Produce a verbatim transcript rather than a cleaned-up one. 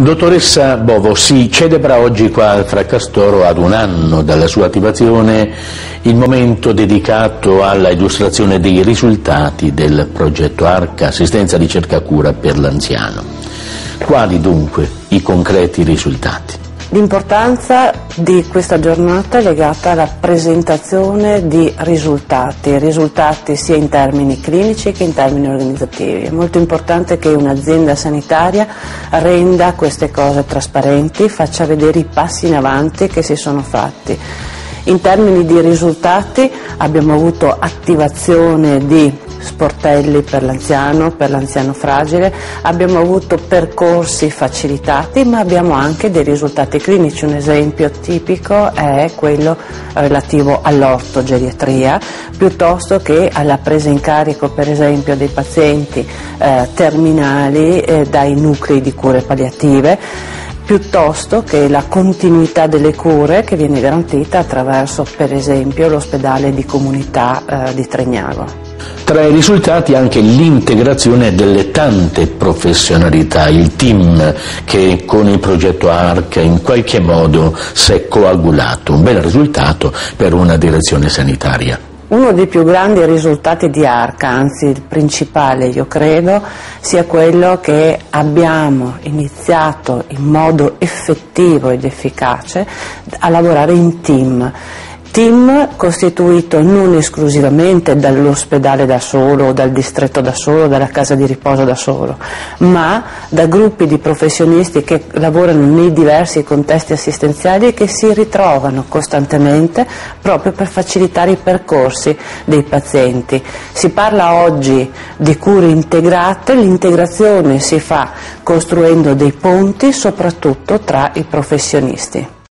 Dottoressa Bovo, si celebra oggi qua a Fracastoro, ad un anno dalla sua attivazione, il momento dedicato alla illustrazione dei risultati del progetto ARCA, assistenza, ricerca, cura per l'anziano. Quali dunque i concreti risultati? L'importanza di questa giornata è legata alla presentazione di risultati, risultati sia in termini clinici che in termini organizzativi. È molto importante che un'azienda sanitaria renda queste cose trasparenti, faccia vedere i passi in avanti che si sono fatti. In termini di risultati abbiamo avuto attivazione di sportelli per l'anziano, per l'anziano fragile, abbiamo avuto percorsi facilitati, ma abbiamo anche dei risultati clinici. Un esempio tipico è quello relativo all'ortogeriatria, piuttosto che alla presa in carico, per esempio, dei pazienti eh, terminali eh, dai nuclei di cure palliative, piuttosto che la continuità delle cure che viene garantita attraverso, per esempio, l'ospedale di comunità eh, di Tregnago. Tra i risultati anche l'integrazione delle tante professionalità, il team che con il progetto ARCA in qualche modo si è coagulato, un bel risultato per una direzione sanitaria. Uno dei più grandi risultati di ARCA, anzi il principale io credo, sia quello che abbiamo iniziato in modo effettivo ed efficace a lavorare in team. Team costituito non esclusivamente dall'ospedale da solo, dal distretto da solo, dalla casa di riposo da solo, ma da gruppi di professionisti che lavorano nei diversi contesti assistenziali e che si ritrovano costantemente proprio per facilitare i percorsi dei pazienti. Si parla oggi di cure integrate, l'integrazione si fa costruendo dei ponti soprattutto tra i professionisti.